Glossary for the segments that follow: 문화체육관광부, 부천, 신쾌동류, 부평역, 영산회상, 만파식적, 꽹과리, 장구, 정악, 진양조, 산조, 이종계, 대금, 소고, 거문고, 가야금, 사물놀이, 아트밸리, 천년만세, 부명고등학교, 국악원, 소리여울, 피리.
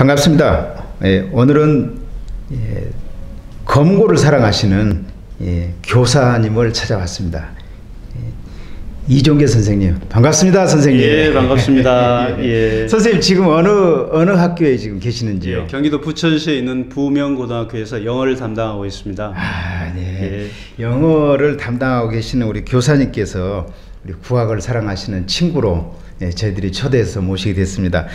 반갑습니다. 예, 오늘은 거문고를 사랑하시는 교사님을 찾아왔습니다. 이종계 선생님, 반갑습니다, 선생님. 예, 반갑습니다. 예. 선생님 지금 어느 학교에 지금 계시는지요? 예, 경기도 부천시에 있는 부명고등학교에서 영어를 담당하고 있습니다. 아, 네. 예. 영어를 담당하고 계시는 우리 교사님께서 우리 국악을 사랑하시는 친구로 저희들이 초대해서 모시게 됐습니다.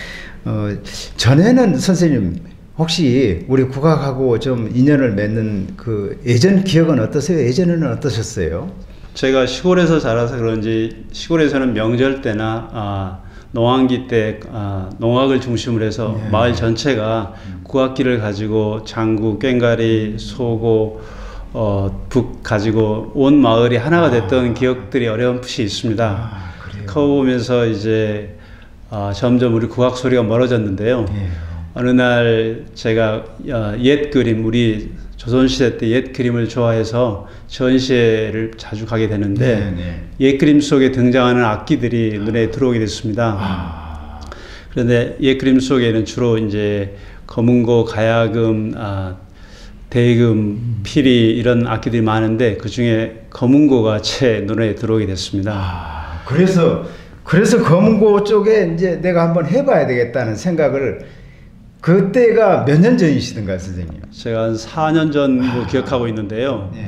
전에는 선생님 혹시 우리 국악하고 좀 인연을 맺는 그 예전 기억은 어떠세요? 예전에는 어떠셨어요? 제가 시골에서 자라서 그런지 시골에서는 명절 때나 농한기 때 농악을 중심으로 해서 예. 마을 전체가 국악기를 가지고 장구, 꽹과리, 소고, 북 가지고 온 마을이 하나가 됐던 기억들이 어렴풋이 있습니다. 커오면서 이제 점점 우리 국악 소리가 멀어졌는데요. 예. 어느 날 제가 옛 그림, 우리 조선시대 때 옛 그림을 좋아해서 전시회를 자주 가게 되는데 네네. 옛 그림 속에 등장하는 악기들이 눈에 들어오게 됐습니다. 그런데 옛 그림 속에는 주로 이제 거문고, 가야금, 대금, 피리 이런 악기들이 많은데 그 중에 거문고가 제 눈에 들어오게 됐습니다. 그래서 거문고 쪽에 이제 내가 한번 해봐야 되겠다는 생각을, 그때가 몇 년 전이시던가요, 선생님? 제가 한 4년 전으로 기억하고 있는데요. 네.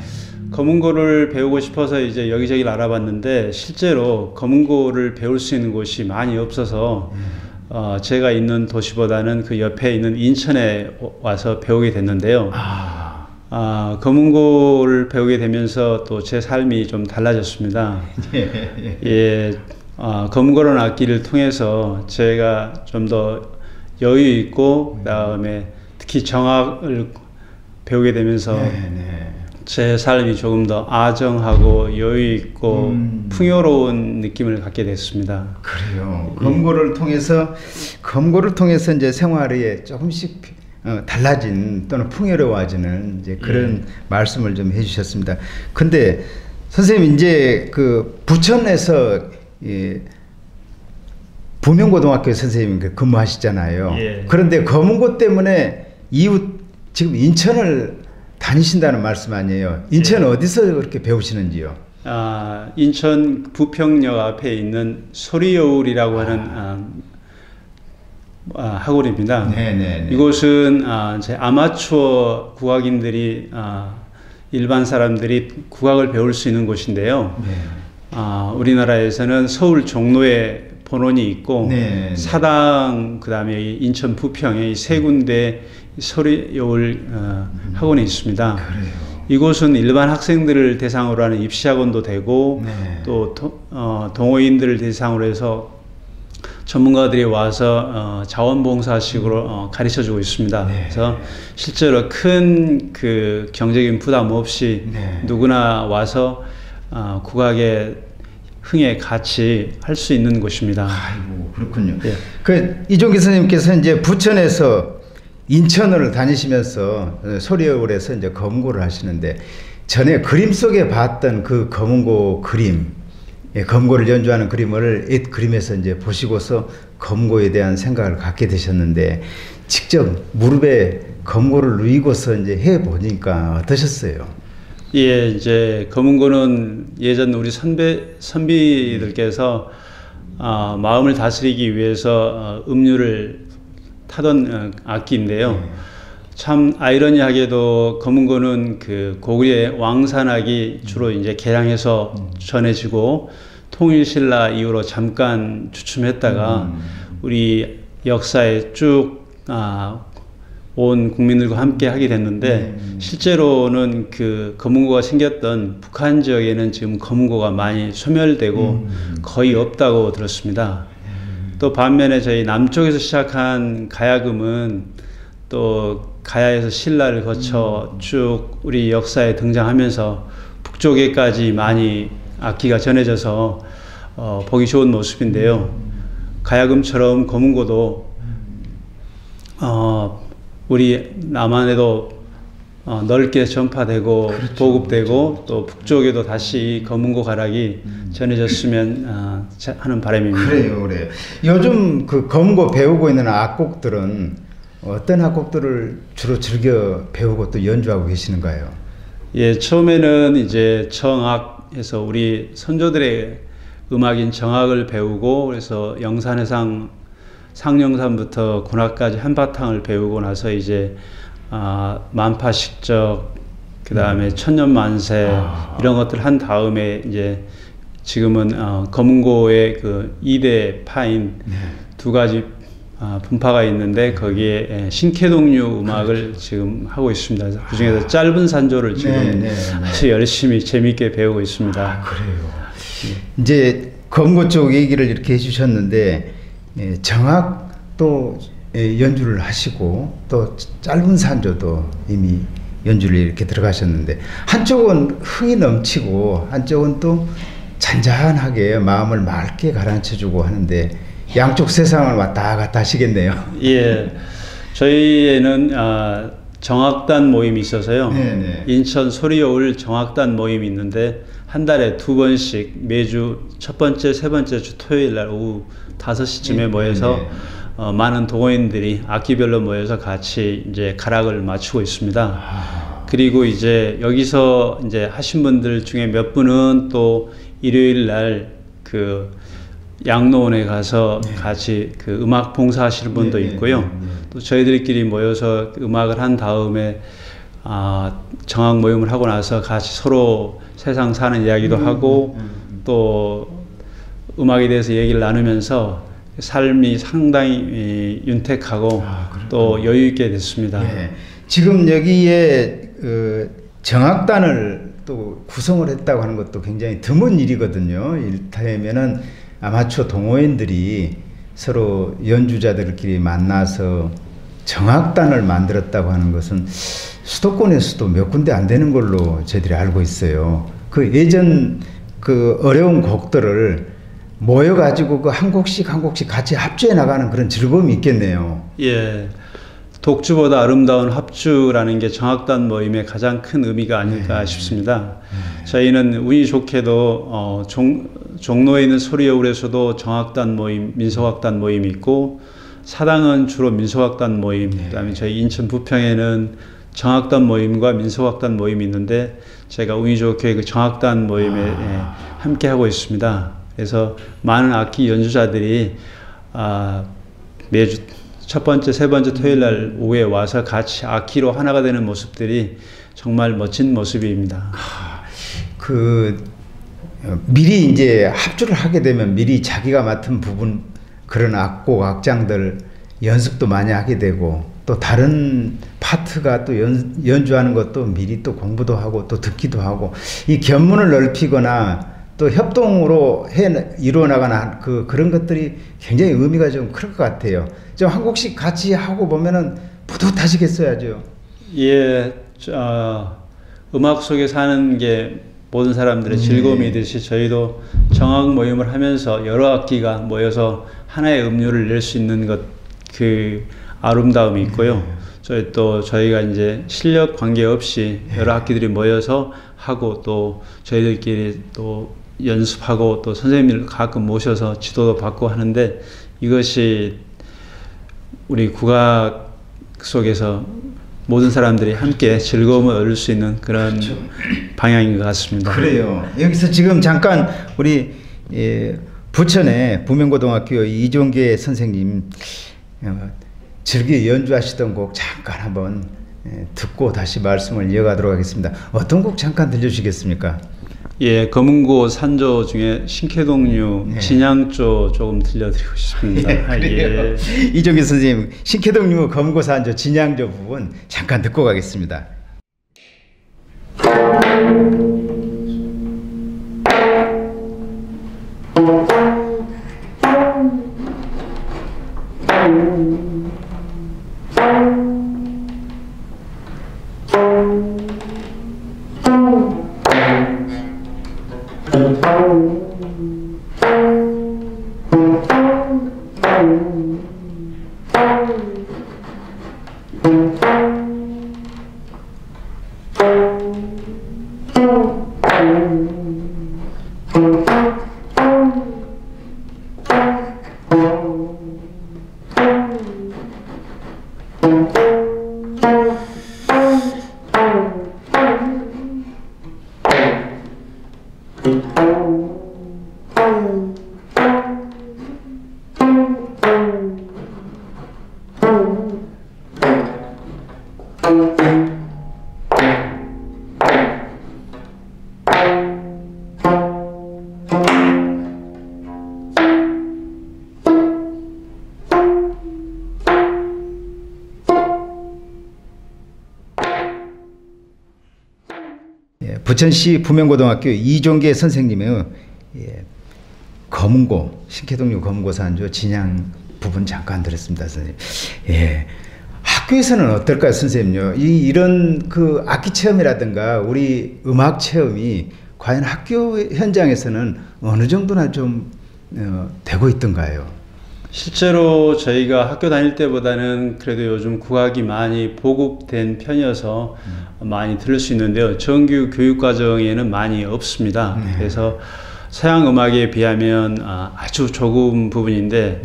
거문고를 배우고 싶어서 이제 여기저기를 알아봤는데 실제로 거문고를 배울 수 있는 곳이 많이 없어서 제가 있는 도시보다는 그 옆에 있는 인천에 와서 배우게 됐는데요. 거문고를 배우게 되면서 또 제 삶이 좀 달라졌습니다. 예. 거문고라는 악기를 통해서 제가 좀 더 여유 있고 그다음에 특히 정악을 배우게 되면서 네네. 제 삶이 조금 더 아정하고 여유 있고 풍요로운 느낌을 갖게 됐습니다. 그래요. 거문고를 통해서 이제 생활이 조금씩 달라진 또는 풍요로워지는 이제 그런 말씀을 좀 해주셨습니다. 근데 선생님 이제 그 부천에서 부명고등학교 선생님 근무하시잖아요. 예. 그런데 거문고 때문에 이웃 지금 인천을 다니신다는 말씀 아니에요? 인천 예. 어디서 그렇게 배우시는지요? 인천 부평역 앞에 있는 소리여울이라고 하는 학원입니다. 네네네. 이곳은 제 아마추어 국악인들이 일반 사람들이 국악을 배울 수 있는 곳인데요. 네. 우리나라에서는 서울 종로에 본원이 있고 네. 사당 그다음에 인천 부평에 세 군데 소리여울 학원이 있습니다. 그래요. 이곳은 일반 학생들을 대상으로 하는 입시학원도 되고 네. 또 동호인들을 대상으로 해서 전문가들이 와서 자원봉사식으로 가르쳐주고 있습니다. 네. 그래서 실제로 큰 그 경제적인 부담 없이 네. 누구나 와서 국악의 흥에 같이 할 수 있는 곳입니다. 아이고, 그렇군요. 예. 이종계 선생님께서 이제 부천에서 인천을 다니시면서 소리여울에서 이제 거문고를 하시는데 전에 그림 속에 봤던 그 거문고 그림, 거문고를 연주하는 그림을 옛 그림에서 이제 보시고서 거문고에 대한 생각을 갖게 되셨는데 직접 무릎에 거문고를 누이고서 이제 해 보니까 어떠셨어요? 예, 이제 거문고는 예전 우리 선비들께서 마음을 다스리기 위해서 음률을 타던 악기인데요. 네. 참 아이러니하게도 거문고는 그 고구려의 왕산악이 주로 이제 개량해서 전해지고 통일신라 이후로 잠깐 주춤했다가 우리 역사에 쭉 온 국민들과 함께 하게 됐는데 실제로는 그 거문고가 생겼던 북한 지역에는 지금 거문고가 많이 소멸되고 거의 없다고 들었습니다. 또 반면에 저희 남쪽에서 시작한 가야금은 또 가야에서 신라를 거쳐 쭉 우리 역사에 등장하면서 북쪽에까지 많이 악기가 전해져서 보기 좋은 모습인데요. 가야금처럼 거문고도 우리 남한에도 넓게 전파되고 그렇죠. 보급되고 또 북쪽에도 다시 거문고 가락이 전해졌으면 하는 바람입니다. 그래요. 요즘 그 거문고 배우고 있는 악곡들은 어떤 학곡들을 주로 즐겨 배우고 또 연주하고 계시는가요? 예, 처음에는 이제 정악에서 우리 선조들의 음악인 정악을 배우고, 그래서 영산회상 상영산부터 군악까지 한바탕을 배우고 나서 이제 만파식적, 그 다음에 천년만세 이런 것들 한 다음에 이제 지금은 거문고의 그 2대 파인 두 가지 분파가 있는데 거기에 신쾌동류 음악을 지금 하고 있습니다. 그래서 그중에서 짧은 산조를 지금 아주 열심히 재미있게 배우고 있습니다. 아, 그래요. 이제 거문고 쪽 얘기를 이렇게 해주셨는데, 정악 또 연주를 하시고 또 짧은 산조도 이미 연주를 이렇게 들어가셨는데, 한쪽은 흥이 넘치고 한쪽은 또 잔잔하게 마음을 맑게 가라앉혀주고 하는데 양쪽 세상을 왔다 갔다 하시겠네요. 예, 저희는 정악단 모임이 있어서요. 네네. 인천 소리여울 정악단 모임이 있는데 한 달에 2번씩 매주 첫 번째, 세 번째 주 토요일 날 오후 5시쯤에 모여서 많은 동호인들이 악기별로 모여서 같이 이제 가락을 맞추고 있습니다. 그리고 이제 여기서 이제 하신 분들 중에 몇 분은 또 일요일 날 그 양로원에 가서 같이 그 음악 봉사하시는 분도 있고요. 또 저희들끼리 모여서 음악을 한 다음에 정악 모임을 하고 나서 같이 서로 세상 사는 이야기도 하고 또 음악에 대해서 얘기를 나누면서 삶이 상당히 윤택하고 또 여유 있게 됐습니다. 지금 여기에 정악단을 또 구성을 했다고 하는 것도 굉장히 드문 일이거든요. 이를테면은 아마추어 동호인들이 서로 연주자들끼리 만나서 정악단을 만들었다고 하는 것은 수도권에서도 몇 군데 안 되는 걸로 저희들이 알고 있어요. 그 예전 그 어려운 곡들을 모여가지고 그 한 곡씩 한 곡씩 같이 합주해 나가는 그런 즐거움이 있겠네요. 예, 독주보다 아름다운 합주라는 게 정악단 모임의 가장 큰 의미가 아닐까 싶습니다. 저희는 운이 좋게도 종로에 있는 소리여울에서도 정악단 모임, 민속악단 모임이 있고, 사당은 주로 민속악단 모임, 그다음에 저희 인천 부평에는 정악단 모임과 민속악단 모임이 있는데 제가 운이 좋게 그 정악단 모임에 함께하고 있습니다. 그래서 많은 악기 연주자들이 매주 첫 번째, 세 번째 토요일 날 오후에 와서 같이 악기로 하나가 되는 모습들이 정말 멋진 모습입니다. 그 미리 이제 합주를 하게 되면 미리 자기가 맡은 부분, 그런 악곡, 악장들 연습도 많이 하게 되고, 또 다른 파트가 또 연주하는 것도 미리 또 공부도 하고 또 듣기도 하고, 이 견문을 넓히거나 또 협동으로 이루어나가는 그런 것들이 굉장히 의미가 좀 클 것 같아요. 좀 한 곡씩 같이 하고 보면은 뿌듯하시겠어야죠. 예, 음악 속에 사는 게 모든 사람들의 즐거움이듯이 저희도 정악 모임을 하면서 여러 악기가 모여서 하나의 음료를 낼 수 있는 것, 그 아름다움이 있고요. 저희 또 저희가 이제 실력 관계없이 여러 악기들이 모여서 하고, 또 저희들끼리 또 연습하고 또 선생님을 가끔 모셔서 지도도 받고 하는데, 이것이 우리 국악 속에서 모든 사람들이 함께 즐거움을 얻을 수 있는 그런 방향인 것 같습니다. 그래요. 여기서 지금 잠깐 우리 부천의 부명고등학교 이종계 선생님 즐겨 연주하시던 곡 잠깐 한번 듣고 다시 말씀을 이어가도록 하겠습니다. 어떤 곡 잠깐 들려주시겠습니까? 예, 거문고 산조 중에 신쾌동류, 진양조 조금 들려드리고 싶습니다. 예. 이종계 선생님, 신쾌동류, 거문고 산조, 진양조 부분 잠깐 듣고 가겠습니다. 부천시 부명고등학교 이종계 선생님의 거문고, 신쾌동류 거문고 산조 진양 부분 잠깐 들었습니다, 선생님. 예. 학교에서는 어떨까요, 선생님요? 이런 그 악기 체험이라든가 우리 음악 체험이 과연 학교 현장에서는 어느 정도나 좀 되고 있던가요? 실제로 저희가 학교 다닐 때보다는 그래도 요즘 국악이 많이 보급된 편이어서 많이 들을 수 있는데요. 정규 교육과정에는 많이 없습니다. 그래서 서양 음악에 비하면 아주 조금 부분인데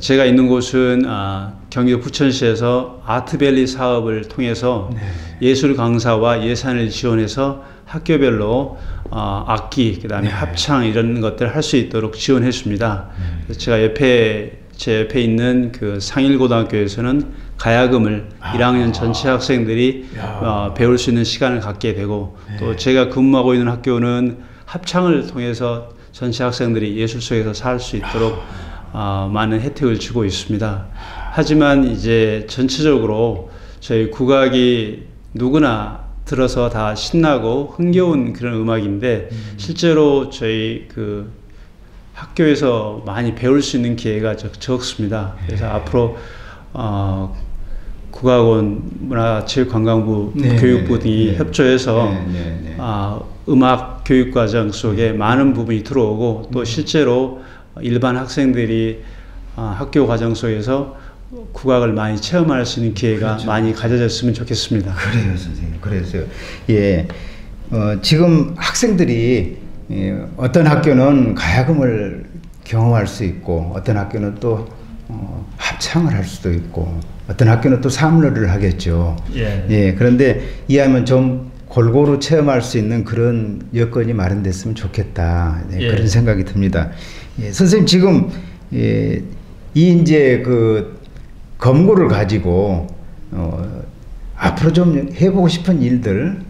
제가 있는 곳은 경기도 부천시에서 아트밸리 사업을 통해서 예술 강사와 예산을 지원해서 학교별로 악기, 그 다음에 합창 이런 것들을 할 수 있도록 지원했습니다. 제가 제 옆에 있는 그 상일고등학교에서는 가야금을 1학년 전체 학생들이 배울 수 있는 시간을 갖게 되고, 또 제가 근무하고 있는 학교는 합창을 통해서 전체 학생들이 예술 속에서 살 수 있도록 많은 혜택을 주고 있습니다. 하지만 이제 전체적으로 저희 국악이 누구나 들어서 다 신나고 흥겨운 그런 음악인데 실제로 저희 그 학교에서 많이 배울 수 있는 기회가 적습니다. 그래서 앞으로 국악원, 문화체육관광부, 교육부 등이 협조해서 음악 교육과정 속에 많은 부분이 들어오고, 또 실제로 일반 학생들이 학교 과정 속에서 국악을 많이 체험할 수 있는 기회가 많이 가져졌으면 좋겠습니다. 그래요, 선생님. 그래서 예, 지금 학생들이 어떤 학교는 가야금을 경험할 수 있고, 어떤 학교는 또 합창을 할 수도 있고, 어떤 학교는 또 사물놀이를 하겠죠. 예. 예. 그런데 이하면 좀 골고루 체험할 수 있는 그런 여건이 마련됐으면 좋겠다. 예, 예. 그런 생각이 듭니다. 예, 선생님 지금 예, 이제 그 거문고를 가지고 앞으로 좀 해보고 싶은 일들,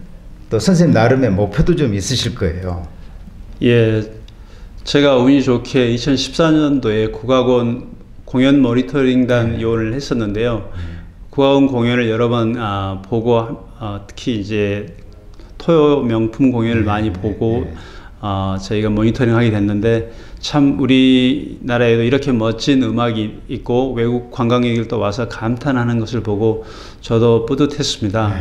또 선생님 나름의 목표도 좀 있으실 거예요. 예, 제가 운이 좋게 2014년도에 국악원 공연 모니터링단 요원을 했었는데요. 국악원 공연을 여러 번 보고, 특히 이제 토요 명품 공연을 많이 보고 저희가 모니터링하게 됐는데, 참 우리나라에도 이렇게 멋진 음악이 있고 외국 관광객들도 와서 감탄하는 것을 보고 저도 뿌듯했습니다.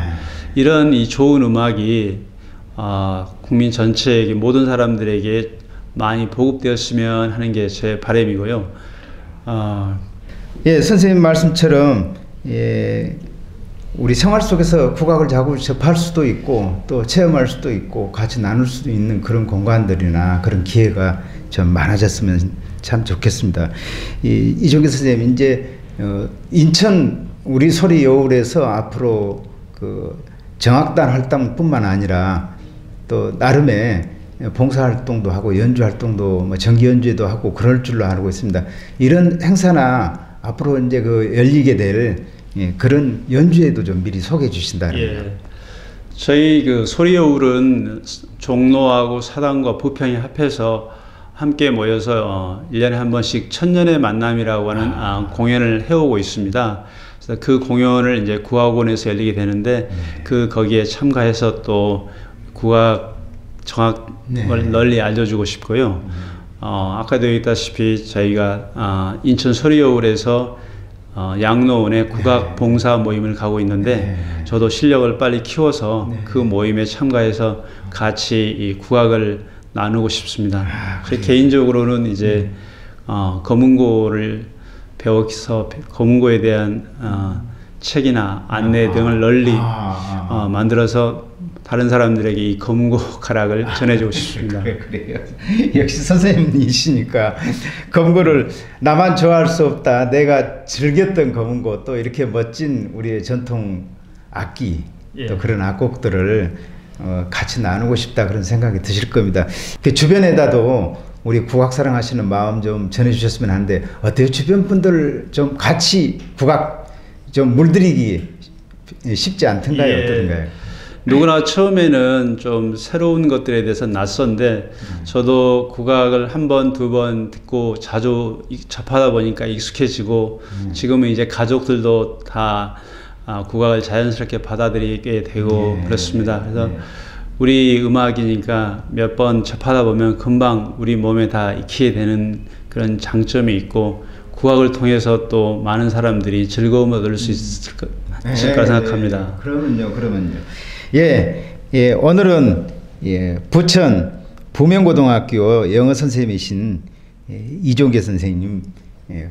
이런 이 좋은 음악이 국민 전체에게, 모든 사람들에게 많이 보급되었으면 하는 게 제 바람이고요. 예, 선생님 말씀처럼 예, 우리 생활 속에서 국악을 자꾸 접할 수도 있고 또 체험할 수도 있고 같이 나눌 수도 있는 그런 공간들이나 그런 기회가 좀 많아졌으면 참 좋겠습니다. 이종계 선생님, 이제 인천 우리 소리여울에서 앞으로 그 정악단 활동뿐만 아니라 또 나름의 봉사활동도 하고 연주활동도 뭐 정기연주도 하고 그럴 줄로 알고 있습니다. 이런 행사나 앞으로 이제 그 열리게 될 그런 연주회도 좀 미리 소개해 주신다는 거예요. 예. 저희 그 소리여울은 종로하고 사당과 부평이 합해서 함께 모여서 1년에 한 번씩 천년의 만남이라고 하는 공연을 해오고 있습니다. 그래서 그 공연을 이제 국악원에서 열리게 되는데 그 거기에 참가해서 또 국악 정악을 널리 알려주고 싶고요. 아까도 얘기했다시피 저희가 인천 소리여울에서 양로원의 국악 봉사 모임을 가고 있는데 저도 실력을 빨리 키워서 그 모임에 참가해서 같이 이 국악을 나누고 싶습니다. 제 개인적으로는 이제 거문고를 배워서 거문고에 대한 책이나 안내 등을 널리 만들어서 다른 사람들에게 이 거문고 가락을 전해주고 싶습니다. 그래요. 역시 선생님이시니까 거문고를 나만 좋아할 수 없다. 내가 즐겼던 거문고, 또 이렇게 멋진 우리의 전통 악기, 예. 또 그런 악곡들을 같이 나누고 싶다, 그런 생각이 드실 겁니다. 그 주변에다도 우리 국악 사랑하시는 마음 좀 전해주셨으면 하는데 어때요? 주변 분들 좀 같이 국악 좀 물들이기 쉽지 않던가요? 예. 어떤가요? 누구나 처음에는 좀 새로운 것들에 대해서 낯선데 저도 국악을 한 번, 두 번 듣고 자주 접하다 보니까 익숙해지고 지금은 이제 가족들도 다 국악을 자연스럽게 받아들이게 되고 네, 그렇습니다. 그래서 네. 우리 음악이니까 몇 번 접하다 보면 금방 우리 몸에 다 익히게 되는 그런 장점이 있고 국악을 통해서 또 많은 사람들이 즐거움을 얻을 수 있을까, 생각합니다. 네, 그러면요, 예, 오늘은 부천 부명고등학교 영어 선생님이신 이종계 선생님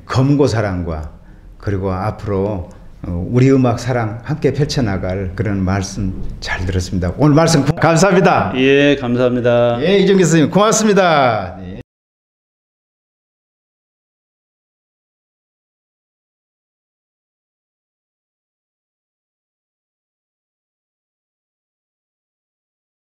거문고 사랑과 그리고 앞으로 우리 음악 사랑 함께 펼쳐나갈 그런 말씀 잘 들었습니다. 오늘 말씀 감사합니다. 예, 감사합니다. 예, 이종계 선생님 고맙습니다.